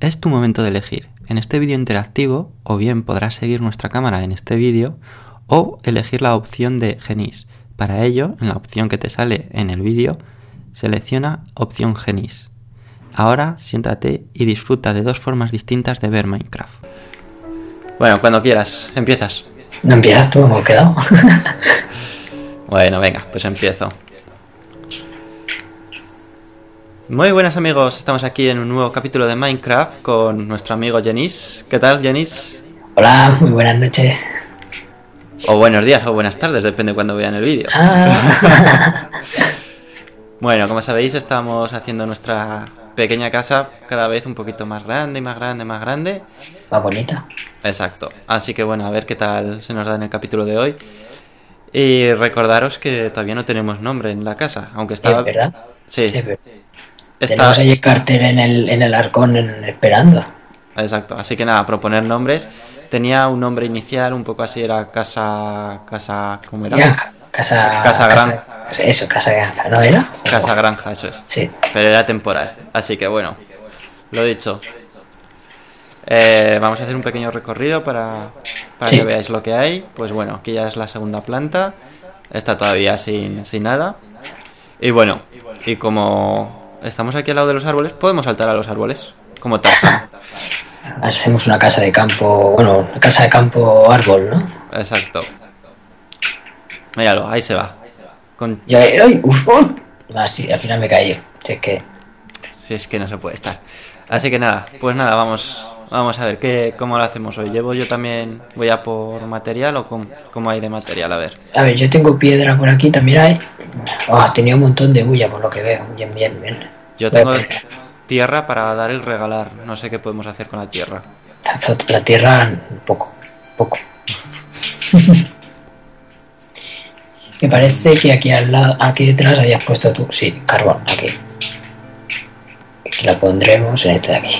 Es tu momento de elegir. En este vídeo interactivo, o bien podrás seguir nuestra cámara en este vídeo, o elegir la opción de Genis. Para ello, en la opción que te sale en el vídeo, selecciona opción Genis. Ahora siéntate y disfruta de dos formas distintas de ver Minecraft. Bueno, cuando quieras, empiezas. ¿No empiezas tú? ¿Hemos quedado? Bueno, venga, pues empiezo. Muy buenas amigos, estamos aquí en un nuevo capítulo de Minecraft con nuestro amigo Genis. ¿Qué tal, Genis? Hola, muy buenas noches. O buenos días o buenas tardes, depende de cuando vean el vídeo. Ah. Bueno, como sabéis, estamos haciendo nuestra pequeña casa cada vez un poquito más grande, más grande. Va bonita. Exacto. Así que bueno, a ver qué tal se nos da en el capítulo de hoy. Y recordaros que todavía no tenemos nombre en la casa, aunque estaba... ¿Es verdad? Sí. Es verdad. Tenemos ahí el cartel en el arcón esperando. Exacto, así que nada, proponer nombres. Tenía un nombre inicial, un poco así, era Casa... ¿Cómo era? Granja. Casa Granja. Eso, Casa Granja, ¿no era? Casa Granja, eso es. Sí. Pero era temporal, así que bueno, lo dicho. Vamos a hacer un pequeño recorrido para sí, que veáis lo que hay. Pues bueno, aquí ya es la segunda planta. Está todavía sin nada. Y bueno, y como... estamos aquí al lado de los árboles, podemos saltar a los árboles, como Tarzán. Hacemos una casa de campo, bueno, una casa de campo árbol, ¿no? Exacto. Míralo, ahí se va. Con... Y ahí, ¡ay! ¡Uf! ¡Oh! Ah, sí, al final me caí. Si es que no se puede estar. Así que nada, pues nada, vamos a ver cómo lo hacemos hoy. ¿Llevo yo también, voy a por material o cómo hay de material? A ver. A ver, yo tengo piedra por aquí, también hay... Oh, tenía un montón de bulla por lo que veo. Bien. Yo tengo tierra para dar el regalar. No sé qué podemos hacer con la tierra. La tierra, poco. Me parece que aquí al lado, aquí detrás habías puesto tú, sí, carbón, aquí. La pondremos en este de aquí.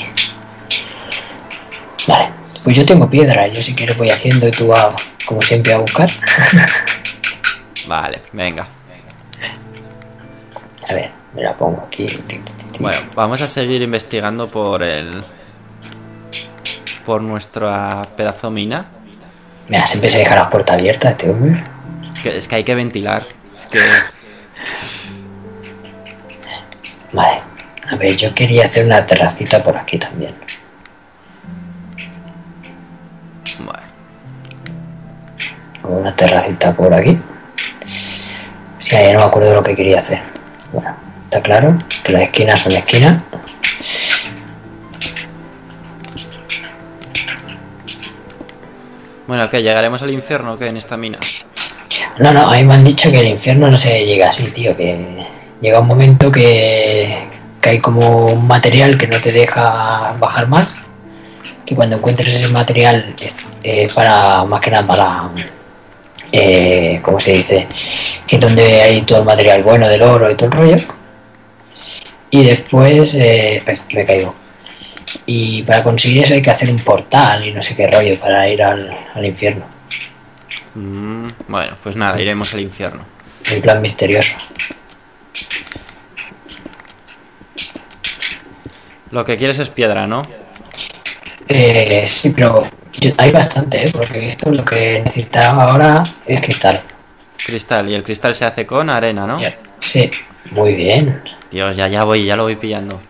Vale, pues yo tengo piedra. Yo si quieres voy haciendo y tú vas, como siempre, a buscar. Vale, venga. A ver, me la pongo aquí. Bueno, vamos a seguir investigando por nuestra pedazo mina. Mira, siempre se deja las puertas abiertas este hombre. Es que hay que ventilar. Es que... Vale, a ver, yo quería hacer una terracita por aquí también. Bueno. Una terracita por aquí. Sí, ya no me acuerdo de lo que quería hacer. Bueno, está claro que las esquinas son esquinas. Bueno, ¿qué? ¿Llegaremos al infierno o qué en esta mina? No, a mí me han dicho que el infierno no se llega así, tío. Que llega un momento que hay como un material que no te deja bajar más. Que cuando encuentres ese material, para más que nada para... ¿cómo se dice? Que es donde hay todo el material bueno del oro y todo el rollo. Y después, que me caigo. Y para conseguir eso hay que hacer un portal y no sé qué rollo para ir al infierno. Bueno, pues nada, iremos al infierno. En plan misterioso. Lo que quieres es piedra, ¿no? Sí, pero... hay bastante, porque he visto lo que necesitaba ahora es cristal. Cristal, y el cristal se hace con arena, ¿no? Sí, muy bien. Dios, ya lo voy pillando.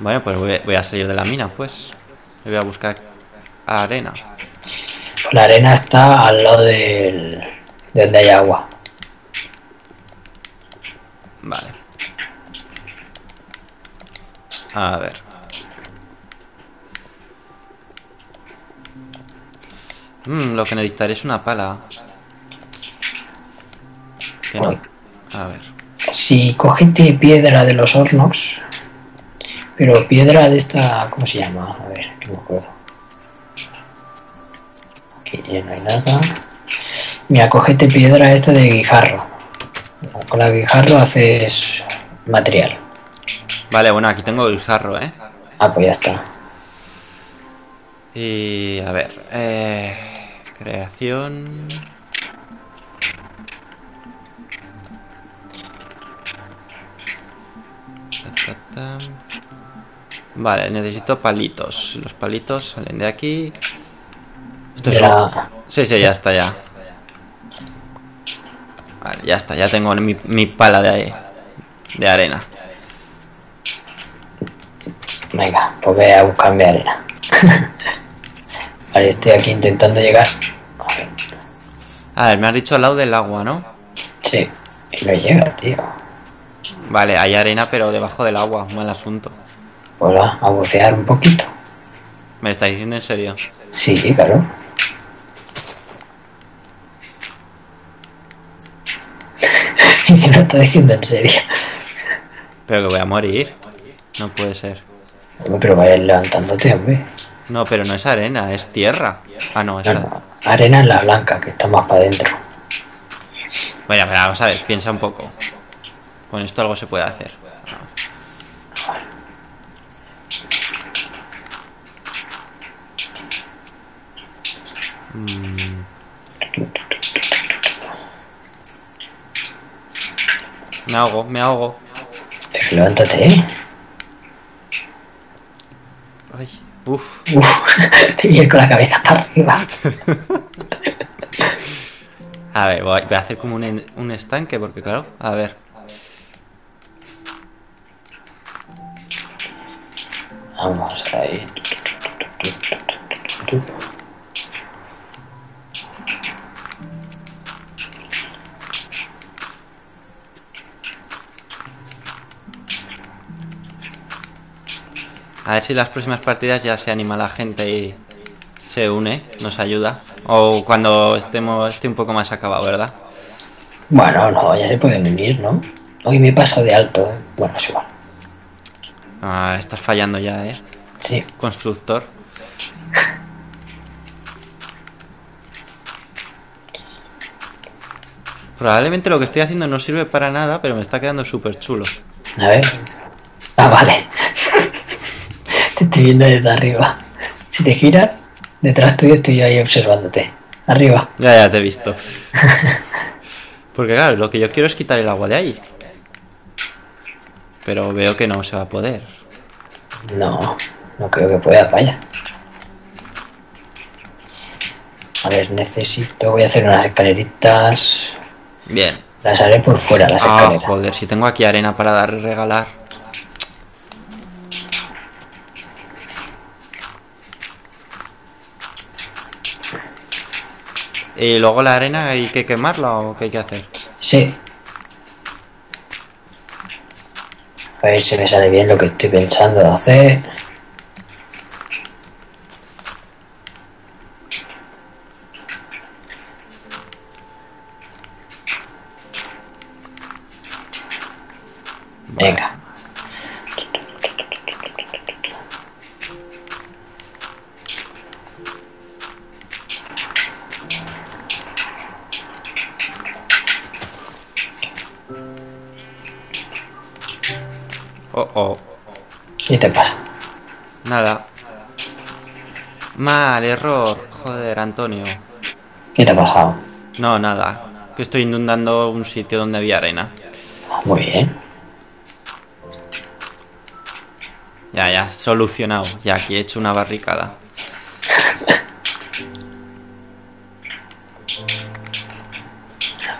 Bueno, pues voy a salir de la mina, pues. Voy a buscar arena. La arena está al lado de donde hay agua. Vale. A ver. Lo que necesitaré es una pala. Que no. A ver. Si cogiste piedra de los hornos. Pero piedra de esta... ¿Cómo se llama? A ver, que no me acuerdo. Aquí ya no hay nada. Mira, cogete piedra esta de guijarro. Con la guijarro haces material. Vale, bueno, aquí tengo guijarro, ¿eh? Ah, pues ya está. Y a ver, creación. Vale, necesito palitos. Los palitos salen de aquí. Estos son... Sí, ya está, ya. Vale, ya está, ya tengo mi pala de arena. Venga, pues voy a buscarme arena. Vale, estoy aquí intentando llegar. A ver, me has dicho al lado del agua, ¿no? Sí, y no llega, tío. Vale, hay arena, pero debajo del agua, mal asunto. Hola, a bucear un poquito. ¿Me estás diciendo en serio? Sí, claro. Y te lo está diciendo en serio. Pero que voy a morir. No puede ser. Pero vayas levantándote, hombre. No, pero no es arena, es tierra. Ah, no, es no. Arena es la blanca, que está más para adentro. Bueno, pero vamos a ver, piensa un poco. Con esto algo se puede hacer. Me ahogo, me ahogo. Pero levántate, ¿eh? Ay, uff. Te vi con la cabeza para arriba. A ver, voy a hacer como un estanque, porque claro, a ver. Vamos a ir. A ver si las próximas partidas ya se anima la gente y se une, nos ayuda. O cuando esté un poco más acabado, ¿verdad? Bueno, no, ya se pueden unir, ¿no? Hoy me he pasado de alto, ¿eh? Bueno, es igual. Ah, estás fallando ya, ¿eh? Sí. Constructor. Probablemente lo que estoy haciendo no sirve para nada, pero me está quedando súper chulo. A ver. Ah, vale. Te estoy viendo desde arriba. Si te giras, detrás tuyo estoy yo ahí observándote. Arriba. Ya te he visto. Porque claro, lo que yo quiero es quitar el agua de ahí. Pero veo que no se va a poder. No, no creo que pueda, vaya. A ver, necesito... Voy a hacer unas escaleritas. Bien. Las haré por fuera, las escaleras. Ah, joder, si tengo aquí arena para dar y regalar. ¿Y luego la arena hay que quemarla o qué hay que hacer? Sí. A ver si me sale bien lo que estoy pensando de hacer. Vale. Venga. ¿Qué te pasa? Nada. Mal, error. Joder, Antonio. ¿Qué te ha pasado? No, nada. Que estoy inundando un sitio donde había arena. Muy bien. Ya, solucionado. Ya, aquí he hecho una barricada.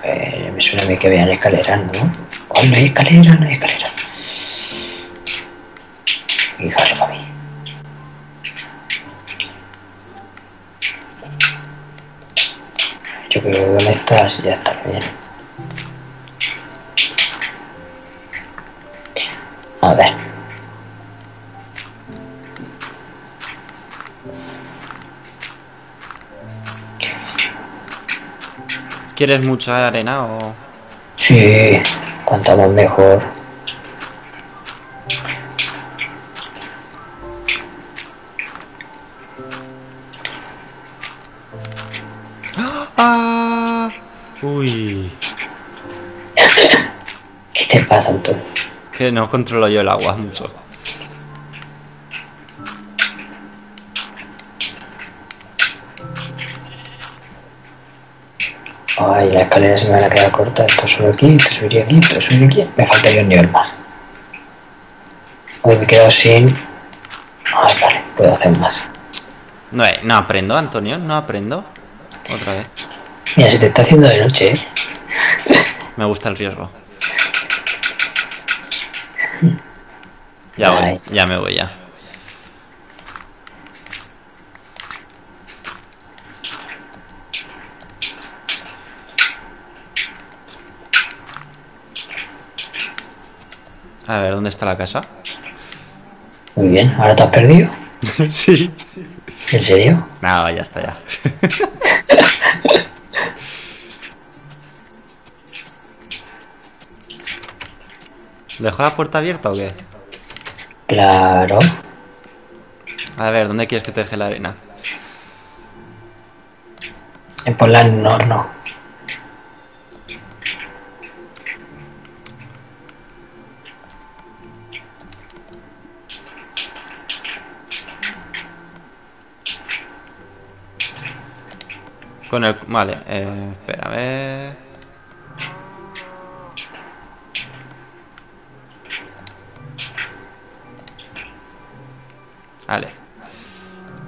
A ver, me suena a mí que vean escaleras, ¿no? ¡Ay, no hay escaleras, no hay escaleras! Fijaros a mí. Yo creo que con estas ya está bien. A ver. ¿Quieres mucha arena o...? Sí, cuanto más mejor. Uy. ¿Qué te pasa, Antonio? Que no controlo yo el agua mucho. Ay, la escalera se me va a quedar corta. Esto sube aquí, esto subiría aquí, esto subiría aquí. Me faltaría un nivel más. Hoy me he quedado sin... Ah, vale, puedo hacer más. No, no aprendo, Antonio, no aprendo. Otra vez. Mira, se te está haciendo de noche, ¿eh? Me gusta el riesgo. Ya voy, ya me voy, ya. A ver, ¿dónde está la casa? Muy bien, ¿ahora te has perdido? Sí. ¿En serio? No, ya está, ya. ¿Dejó la puerta abierta o qué? Claro. A ver, ¿dónde quieres que te deje la arena? Por la en un horno. Con el... Vale, espérame... Vale,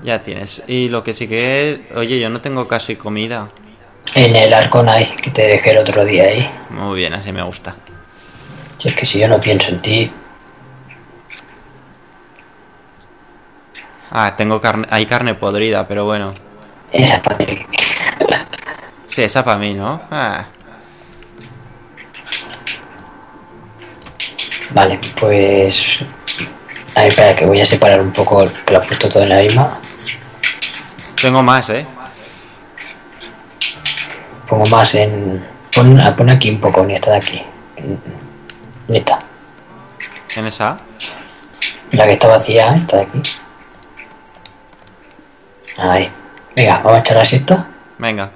ya tienes. Y lo que sí que es... Oye, yo no tengo casi comida. En el arcón hay, que te dejé el otro día ahí. Muy bien, así me gusta. Si es que si yo no pienso en ti... Ah, tengo carne... Hay carne podrida, pero bueno. Esa es para ti. Sí, esa para mí, ¿no? Ah. Vale, pues... A ver, espera, que voy a separar un poco, que lo he puesto todo en la misma. Tengo más, ¿eh? Pongo más en... Pon aquí un poco, en esta de aquí. En esta. ¿En esa? La que está vacía, esta de aquí. Ahí. Venga, vamos a echar así esto. Venga.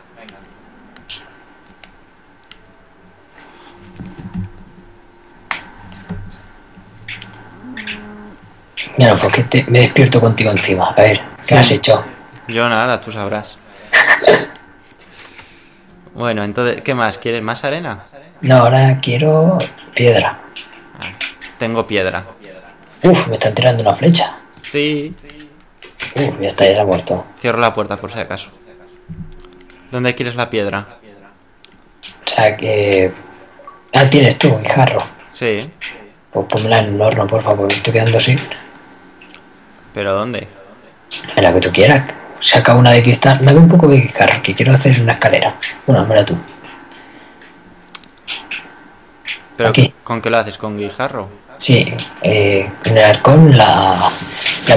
Mira, porque me despierto contigo encima. A ver, ¿qué sí has hecho? Yo nada, tú sabrás. Bueno, entonces, ¿qué más? ¿Quieres más arena? No, ahora quiero piedra. Ah, tengo piedra. Uf, me están tirando una flecha. Sí. Uf, ya está, ya se ha muerto. Cierro la puerta por si acaso. ¿Dónde quieres la piedra? O sea que... Ah, tienes tú, mi jarro. Sí. Pues ponla en el horno, por favor, me estoy quedando sin... ¿Pero dónde? En la que tú quieras. Saca una de cristal. Dame un poco de cristal, que quiero hacer una escalera. Bueno, mira tú. ¿Pero aquí? ¿Con qué lo haces? ¿Con guijarro? Sí, en el arcón, la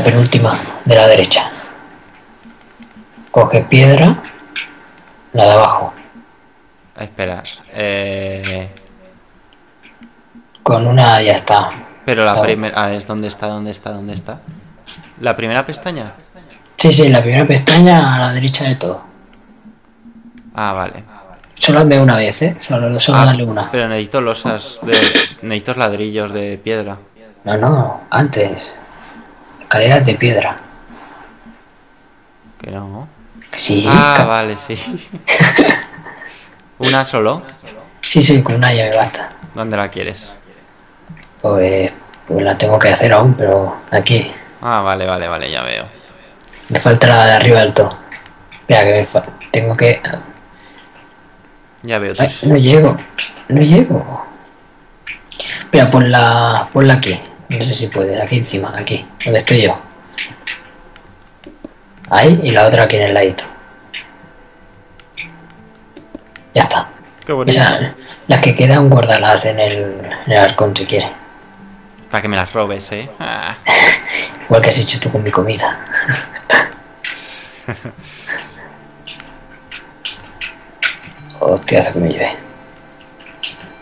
penúltima de la derecha. Coge piedra, la de abajo. Espera, Con una ya está. Pero la primera... A ver, ¿dónde está? ¿La primera pestaña? Sí, la primera pestaña a la derecha de todo. Ah, vale. Solo ve una vez, ¿eh? Solo dale una. Pero necesito losas de... Necesito ladrillos de piedra. No, antes. Escaleras de piedra. Que no. Sí. Ah, vale, sí. ¿Una solo? Sí, con una ya me basta. ¿Dónde la quieres? Pues la tengo que hacer aún, pero aquí. Ah, vale, ya veo. Me falta la de arriba del todo. Espera, que me falta. Tengo que... Ya veo. Ay, no llego. Espera, ponla aquí. No sé si puedes, aquí encima, aquí, donde estoy yo. Ahí, y la otra aquí en el ladito. Ya está. Qué bonito. Esa, las que quedan, guárdalas en el arcón si quieres. Para que me las robes, ¿eh? Ah. Igual que has hecho tú con mi comida. Hostia, hace que me lleve.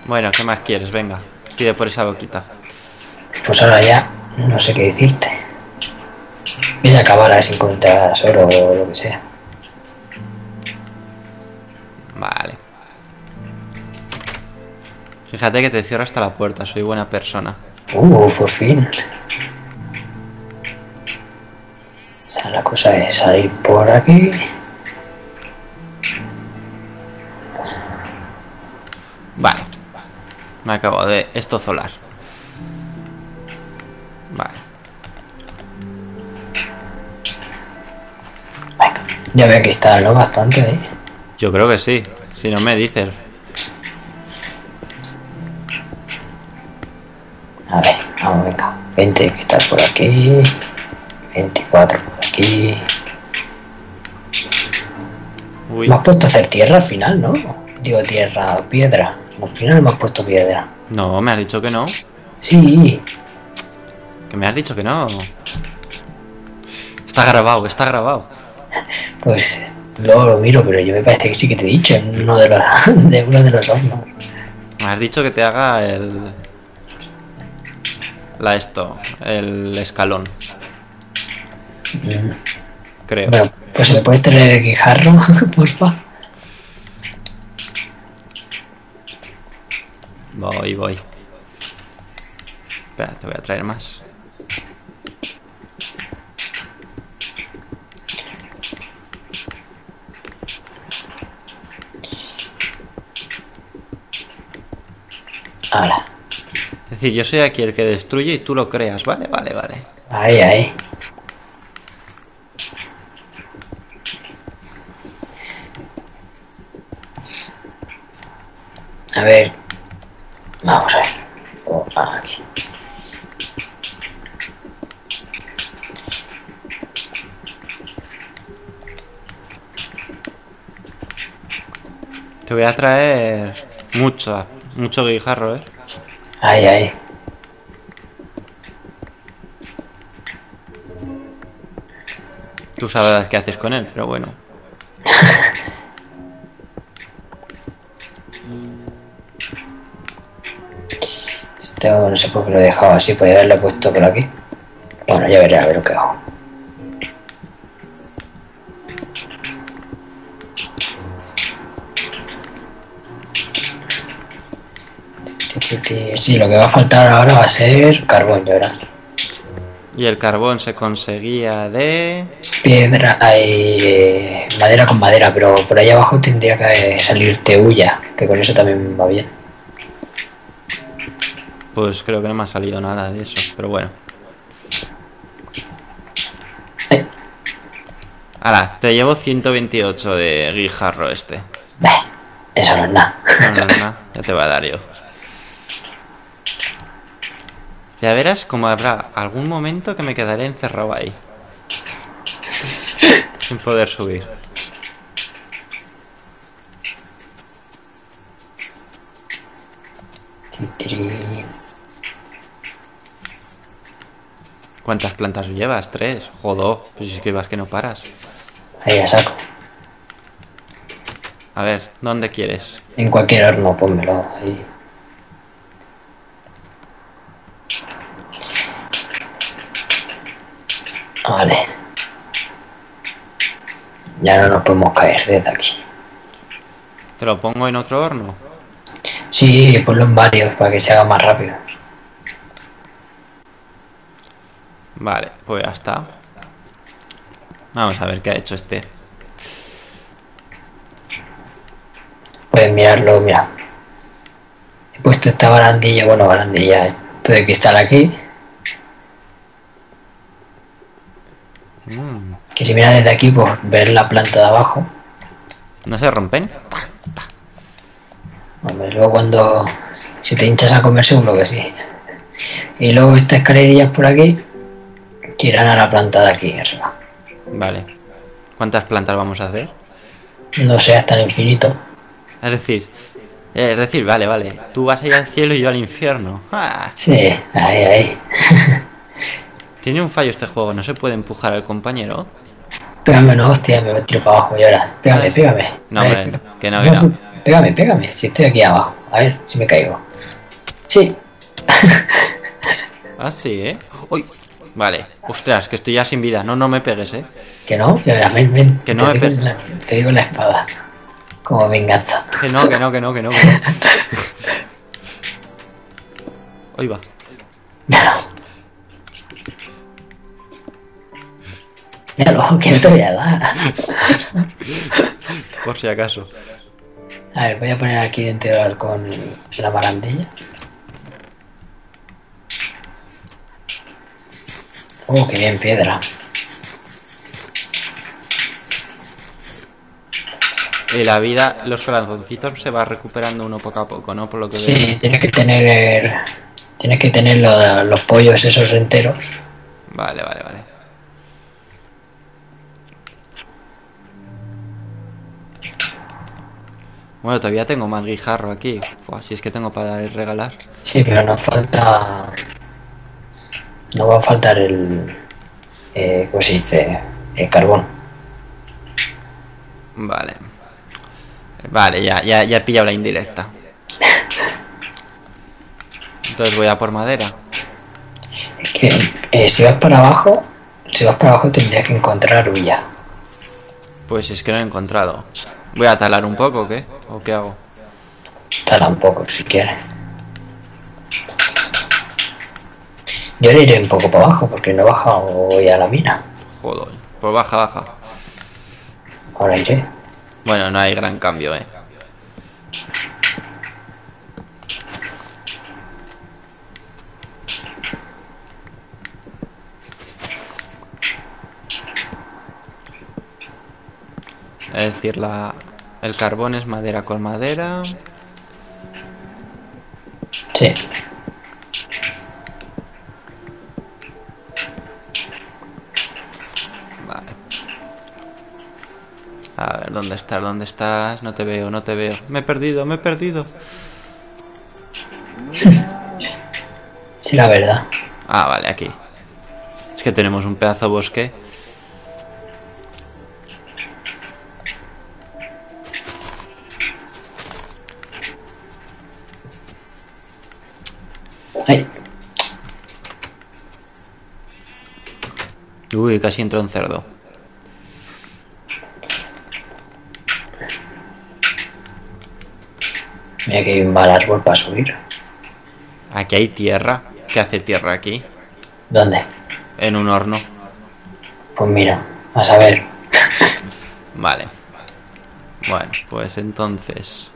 Bueno, ¿qué más quieres? Venga, pide por esa boquita. Pues ahora ya no sé qué decirte. Ves a acabar sin encontrar oro o lo que sea. Vale. Fíjate que te cierro hasta la puerta, soy buena persona. Por fin. O sea, la cosa es salir por aquí. Me acabo de estozolar. Vale. Venga. Ya veo que está lo bastante, ¿eh? Yo creo que sí. Si no me dices. A ver, vamos, venga. 20 que estar por aquí. 24 por aquí. Uy. Me has puesto a hacer tierra al final, ¿no? Digo tierra, piedra. Al final me has puesto piedra. No, me has dicho que no. Sí. Que me has dicho que no. Está grabado, está grabado. Pues luego lo miro, pero yo me parece que sí que te he dicho en uno de los hornos. Me has dicho que te haga el... el escalón. Creo. Bueno, pues se le puede tener el guijarro, porfa. Voy, voy. Espera, te voy a traer más. Ahora. Es decir, yo soy aquí el que destruye y tú lo creas, ¿vale? Vale, vale. Ahí, ahí. A ver. Vamos a ver. Aquí. Te voy a traer mucho guijarro, ¿eh? Ay, ay. Tú sabes qué haces con él, pero bueno. No sé por qué lo he dejado así, podría haberlo puesto por aquí. Bueno, ya veré a ver lo que hago. Sí, lo que va a faltar ahora va a ser carbón, yo creo. Y el carbón se conseguía de... piedra, madera con madera, pero por ahí abajo tendría que salirte hulla, que con eso también va bien. Pues creo que no me ha salido nada de eso, pero bueno. Ahora, te llevo 128 de guijarro este. Eso no es nada. No, no, no, ya te voy a dar yo. Ya verás como habrá algún momento que me quedaré encerrado ahí. Sin poder subir. ¿Cuántas plantas llevas? 3. Jodo, pues es que vas que no paras. Ahí ya saco. A ver, ¿dónde quieres? En cualquier horno, pónmelo ahí. Vale. Ya no nos podemos caer desde aquí. ¿Te lo pongo en otro horno? Sí, ponlo en varios para que se haga más rápido. Vale, pues ya está. Vamos a ver qué ha hecho este. Puedes mirarlo, mira. He puesto esta barandilla, bueno, barandilla, esto de cristal aquí. Que si miras desde aquí, pues ver la planta de abajo. ¿No se rompen? Hombre, luego cuando... si te hinchas a comer, seguro que sí. Y luego estas escalerillas por aquí... que irán a la planta de aquí arriba. Vale. ¿Cuántas plantas vamos a hacer? No sé, hasta el infinito. Es decir, vale, vale. Tú vas a ir al cielo y yo al infierno. ¡Ah! Sí, ahí, ahí. Tiene un fallo este juego, no se puede empujar al compañero. Pégame, no, hostia, me voy a tirar para abajo, llora. Pégame, pégame. No, hombre, no, que no, que no. Pégame, pégame, si estoy aquí abajo. A ver, si me caigo. Sí. Ah, sí, ¿eh? ¡Uy! Vale, ostras, que estoy ya sin vida. No, no me pegues, ¿eh? Que no, que ven, ven. Que no me pegues. Te digo la espada. Como venganza. Que no, que no, que no, que no. Que no. Ahí va. Míralo. Míralo, que no te voy a dar. Por si acaso. A ver, voy a poner aquí dentro con la barandilla. Oh, qué bien, piedra. Y la vida, los corazoncitos se va recuperando uno poco a poco, ¿no? Por lo que sí, veo. Tienes que tener los pollos esos enteros. Vale, vale, vale. Bueno, todavía tengo más guijarro aquí. Uf, si es que tengo para regalar. Sí, pero nos falta... No va a faltar el... ¿cómo se dice? El carbón. Vale. Vale, ya he pillado la indirecta. Entonces voy a por madera. Es que si vas para abajo tendrías que encontrar hulla. Pues es que no he encontrado. ¿Voy a talar un poco o qué? ¿O qué hago? Tala un poco si quieres. Yo le iré un poco para abajo porque no he bajado hoy a la mina. Joder, pues baja. Ahora iré. Bueno, no hay gran cambio, Es decir, el carbón es madera con madera. Sí. Vale. A ver, ¿dónde estás? No te veo. Me he perdido. Sí, la verdad. Ah, vale, aquí. Es que tenemos un pedazo de bosque. Uy, casi entró un cerdo. Mira que hay un mal árbol para subir. Aquí hay tierra. ¿Qué hace tierra aquí? ¿Dónde? En un horno. Pues mira, a saber. Vale. Bueno, pues entonces...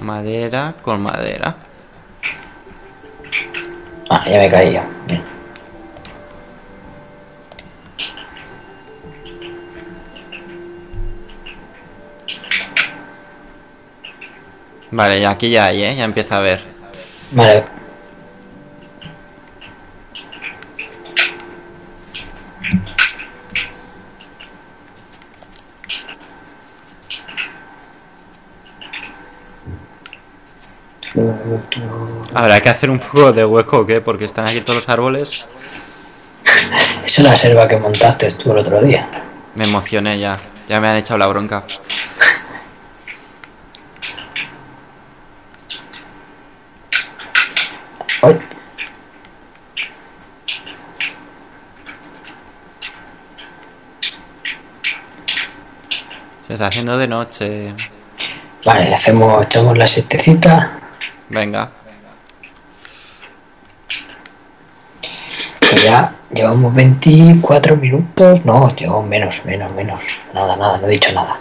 Madera con madera. Ah, ya me caí yo. Bien. Vale, ya aquí ya hay, ya empieza a ver. Vale. Habrá que hacer un poco de hueco, ¿o qué? Porque están aquí todos los árboles. Es una selva que montaste tú el otro día. Me emocioné ya. Ya me han echado la bronca. Se está haciendo de noche. Vale, echamos la siestecita. Venga. Pues ya llevamos 24 minutos. No, llevamos menos. Nada, no he dicho nada.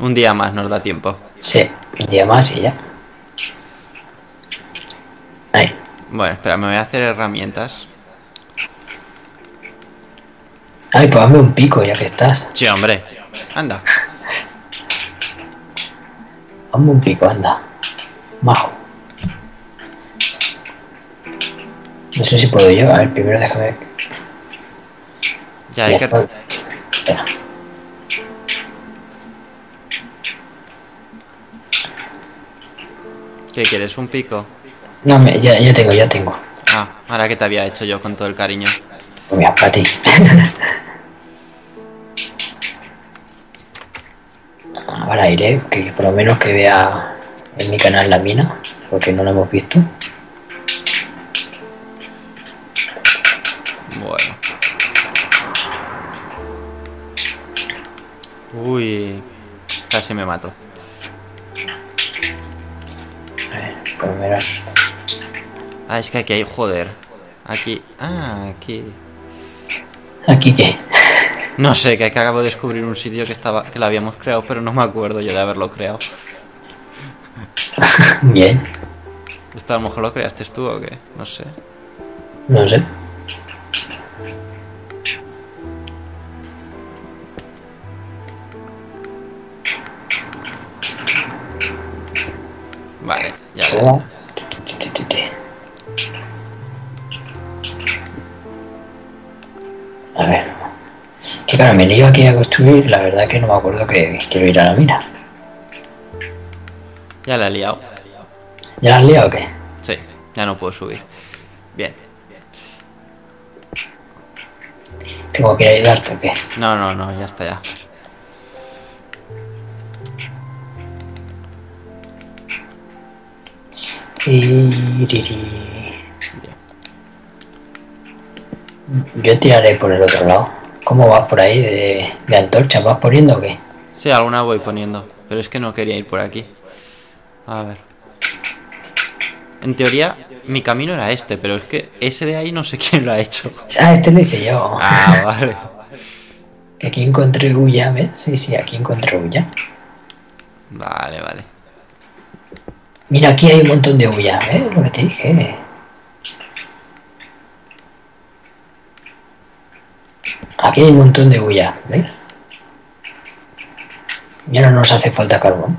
Un día más nos da tiempo. Sí, un día más y ya. Ahí. Bueno, espera, me voy a hacer herramientas. Ay, pues dame un pico ya que estás. Sí, hombre. Anda. Dame un pico, anda. Majo. No sé si puedo yo. A ver, primero déjame. Ya, hay que... Espera. ¿Qué quieres? ¿Un pico? No, ya tengo. Ah, ahora que te había hecho yo con todo el cariño. Pues mira, para ti. Ahora iré, que por lo menos que vea en mi canal la mina, porque no la hemos visto. Bueno. Uy, casi me mato. A ver, por lo menos... Ah, es que aquí hay... Joder. Aquí... Ah, aquí... ¿Aquí qué? No sé, que acabo de descubrir un sitio que lo habíamos creado, pero no me acuerdo yo de haberlo creado. Bien. ¿Esto a lo mejor lo creaste tú o qué? No sé. No sé. Vale, ya lo veo. A ver. Que claro, me lío aquí a construir, la verdad que no me acuerdo que quiero ir a la mina. Ya la he liado. ¿Ya la has liado o qué? Sí, ya no puedo subir. Bien. ¿Tengo que ir a ayudarte o qué? No, no, no, ya está ya. Yo tiraré por el otro lado. ¿Cómo vas por ahí de antorcha? ¿Vas poniendo o qué? Sí, alguna voy poniendo, pero es que no quería ir por aquí. A ver. En teoría, mi camino era este, pero es que ese de ahí no sé quién lo ha hecho. Ah, este lo hice yo. Ah, vale. Aquí encontré huya, ¿ves? Sí, sí, aquí encontré huya. Vale, vale. Mira, aquí hay un montón de huya, ¿ves? Lo que te dije. Aquí hay un montón de huya, ¿ves? Ya no nos hace falta carbón.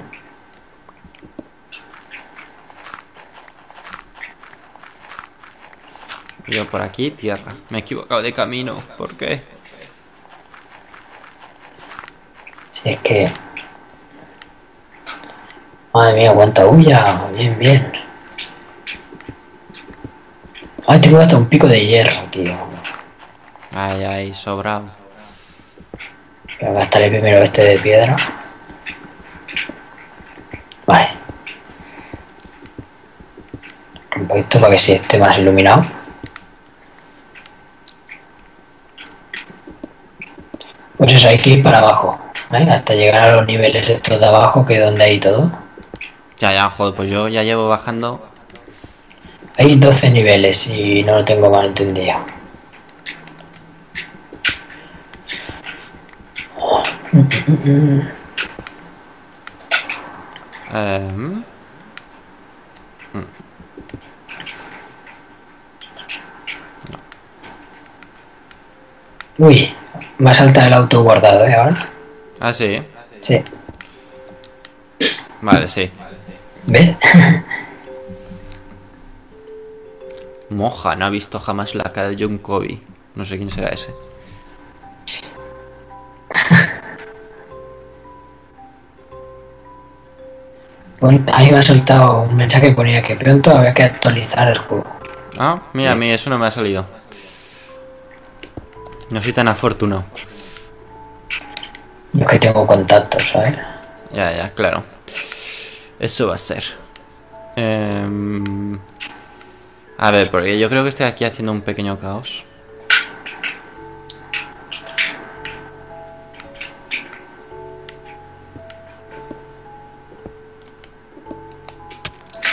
Yo por aquí, tierra. Me he equivocado de camino. ¿Por qué? Si es que... Madre mía, cuánta huya. Bien, bien. Ay, tengo hasta un pico de hierro, tío. Ay, ay, sobrado. Voy a gastar primero este de piedra. Vale. Un poquito para que sí esté más iluminado. Pues eso, hay que ir para abajo, ¿eh? Hasta llegar a los niveles estos de abajo, que es donde hay todo. Ya, ya, joder, pues yo ya llevo bajando. Hay 12 niveles y no lo tengo mal entendido. No. Uy, va a saltar el auto guardado, ¿eh? Ahora. Ah, sí. Sí. Vale, sí. ¿Ves? Moja, no ha visto jamás la cara de John Kobe. No sé quién será ese. Ahí me ha saltado un mensaje que ponía que pronto había que actualizar el juego. Ah, mira, sí. A mí eso no me ha salido. No soy tan afortunado. Yo que tengo contactos, ¿sabes? Ya, ya, claro. Eso va a ser. A ver, porque yo creo que estoy aquí haciendo un pequeño caos.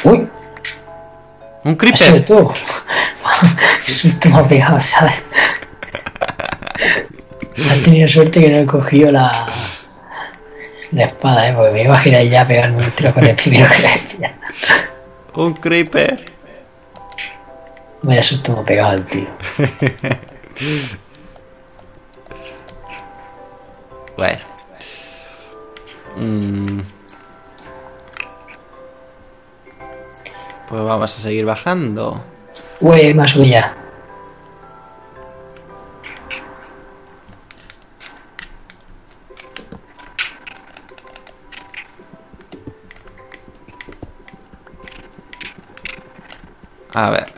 ¡Uy! ¡Un creeper! ¡Tú! ¡Qué susto me ha pegado, ¿sabes? Has tenido suerte que no he cogido la espada, ¿eh? Porque me iba a girar ya a pegarme un tiro con el primero que la pilla. ¡Un creeper! Vaya susto me ha pegado el tío. Bueno. Pues vamos a seguir bajando. Uy, más huya. A ver,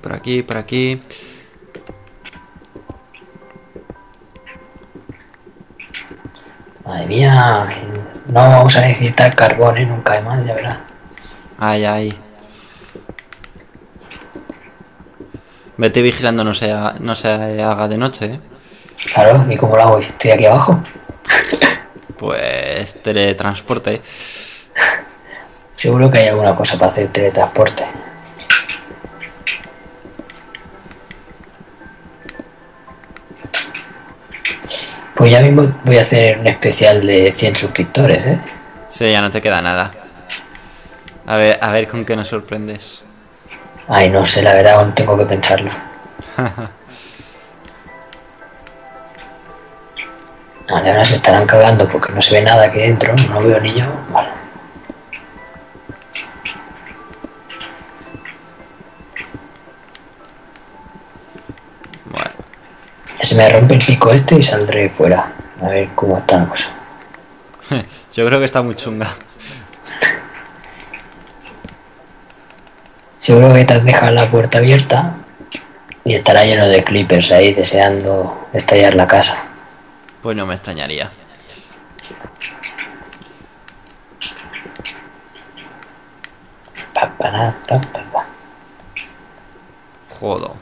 por aquí. Madre mía, no vamos a necesitar carbón, ¿eh? Nunca hay más, ya verás. Ay, ay. Vete vigilando, no se haga de noche, ¿eh? Claro, ¿y cómo lo hago? Estoy aquí abajo. Pues teletransporte. Seguro que hay alguna cosa para hacer teletransporte. Pues ya mismo voy a hacer un especial de 100 suscriptores, ¿eh? Sí, ya no te queda nada. A ver con qué nos sorprendes. Ay, no sé, la verdad, aún tengo que pensarlo. Vale, ahora se estarán cagando porque no se ve nada aquí dentro, no veo ni yo. Vale. Bueno. Ya se me rompe el pico este y saldré fuera. A ver cómo está la cosa. Yo creo que está muy chunga. Seguro que te has dejado la puerta abierta y estará lleno de clippers ahí deseando estallar la casa. Pues no me extrañaría. Jodo.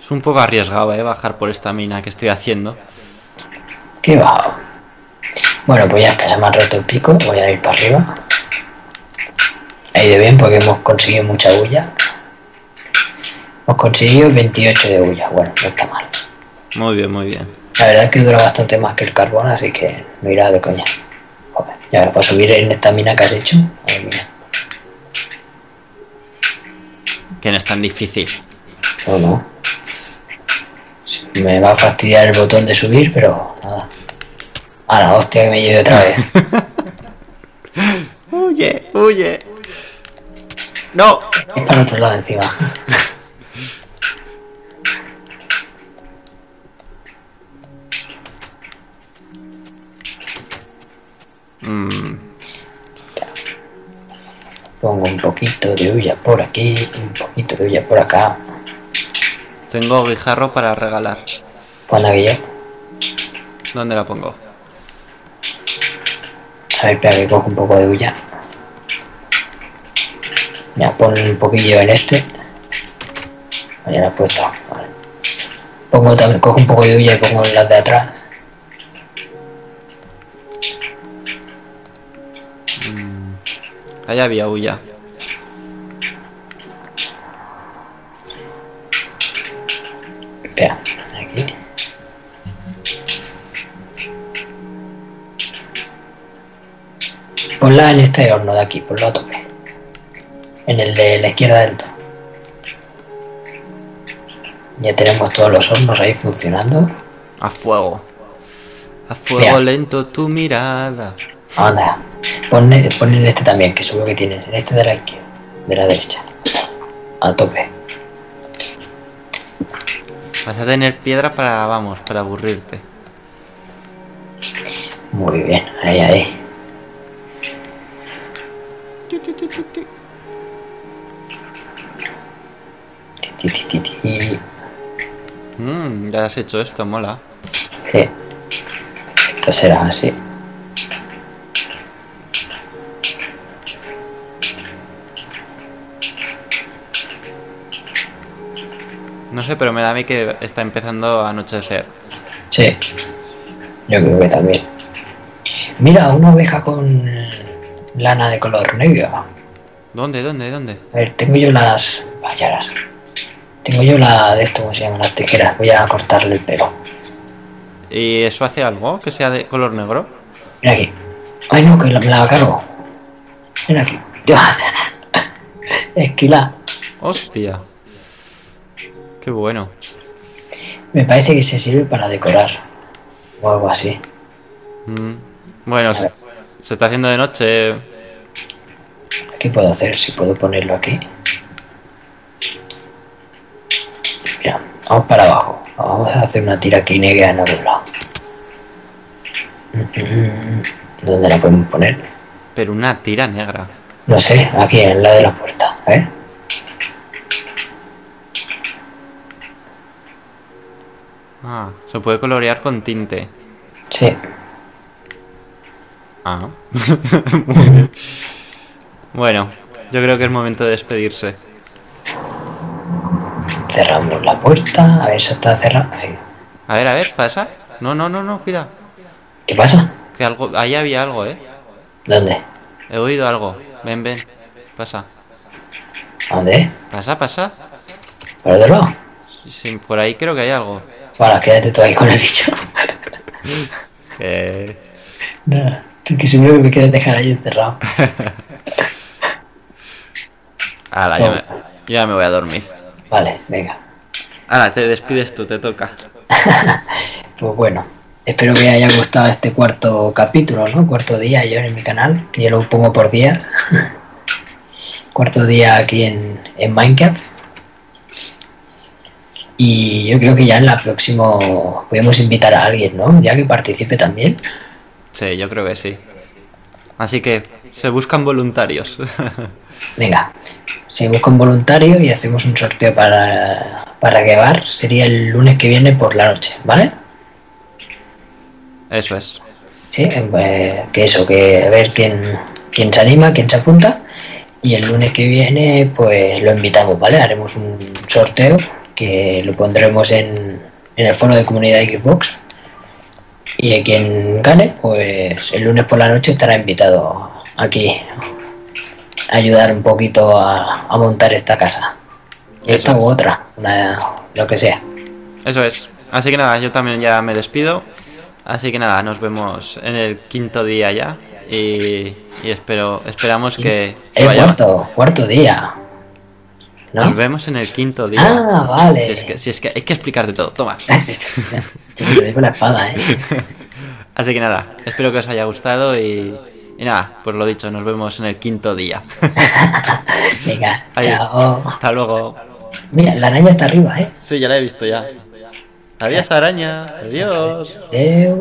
Es un poco arriesgado, bajar por esta mina que estoy haciendo. Qué bajo. Bueno, pues ya está, se me ha roto el pico, voy a ir para arriba. Ha ido bien porque hemos conseguido mucha hulla. Hemos conseguido 28 de hulla, bueno, no está mal. Muy bien, muy bien. La verdad es que dura bastante más que el carbón, así que no irá de coña. Joder, y ahora para subir en esta mina que has hecho, a ver, mira. Que no es tan difícil. No, no. Me va a fastidiar el botón de subir, pero nada. A la hostia que me lleve otra vez. Huye, huye. No. Es para otro lado encima. Pongo un poquito de huya por aquí, un poquito de huya por acá. Tengo guijarro para regalar. ¿Cuándo guilla? ¿Dónde la pongo? A ver, espera que cojo un poco de huya. Mira, pon un poquillo en este. Ya la he puesto. Vale. Pongo también, cojo un poco de huya y pongo las de atrás. Allá había huya. Espera, aquí. Ponla en este horno de aquí, ponla a tope. En el de la izquierda del todo. Ya tenemos todos los hornos ahí funcionando. A fuego. A fuego ya. Lento tu mirada. Anda. Pon en este también, que seguro que tienes. En este de la izquierda. De la derecha. A tope. Vas a tener piedra para, vamos, para aburrirte. Muy bien, ahí, ahí. Ya has hecho esto, mola. Sí. Esto será así. No sé, pero me da a mí que está empezando a anochecer. Sí. Yo creo que también. Mira, una oveja con lana de color negro. ¿Dónde? ¿Dónde? ¿Dónde? A ver, tengo yo las... Vaya, las... Tengo yo la de esto, ¿cómo se llama? Las tijeras. Voy a cortarle el pelo. ¿Y eso hace algo? ¿Que sea de color negro? Mira aquí. Ay, no, que me la cargo. Mira aquí. Esquila. Hostia. Qué bueno. Me parece que se sirve para decorar. O algo así. Bueno, se está haciendo de noche. ¿Qué puedo hacer? Si puedo ponerlo aquí. Mira, vamos para abajo. Vamos a hacer una tira aquí negra en algún lado. ¿Dónde la podemos poner? Pero una tira negra. No sé, aquí en la de la puerta. A ver. Ah, se puede colorear con tinte. Sí. Ah. Muy bien. Bueno, yo creo que es momento de despedirse. Cerramos la puerta, a ver si está cerrada. Sí. A ver, pasa. No, no, no, no, cuidado. ¿Qué pasa? Que algo, ahí había algo, ¿Dónde? He oído algo. Ven, ven, pasa. ¿A dónde? Pasa, pasa. ¿Por otro lado? Sí, por ahí creo que hay algo. Bueno, quédate tú ahí con el bicho. No. Tú que seguro que me quieres dejar ahí encerrado. Ahora, no. yo ya me voy a dormir. Vale, venga. Ahora, te despides tú, te toca. Pues bueno, espero que haya gustado este cuarto capítulo, ¿no? Cuarto día yo en mi canal, que yo lo pongo por días. Cuarto día aquí en Minecraft. Y yo creo que ya en la próxima podemos invitar a alguien, ¿no? Ya que participe también. Sí, yo creo que sí. Así que se buscan voluntarios. Venga, se busca un voluntario y hacemos un sorteo para grabar. Sería el lunes que viene por la noche, ¿vale? Eso es. Sí, pues que eso, que a ver quién se anima, quién se apunta. Y el lunes que viene pues lo invitamos, ¿vale? Haremos un sorteo que lo pondremos en el foro de Comunidad Xbox. Y a quien gane, pues el lunes por la noche estará invitado aquí a ayudar un poquito a montar esta casa. Esta u otra, lo que sea. Eso es. Así que nada, yo también ya me despido. Así que nada, nos vemos en el quinto día ya. Y esperamos que... El cuarto día. ¿No? Nos vemos en el quinto día. Ah, vale. Si es que hay que explicarte todo. Toma. Te doy con la espada, ¿eh? Así que nada, espero que os haya gustado y nada, pues lo dicho, nos vemos en el quinto día. Venga, chao. Hasta luego. Mira, la araña está arriba, ¿eh? Sí, ya la he visto ya. Adiós, araña. Adiós. Adiós.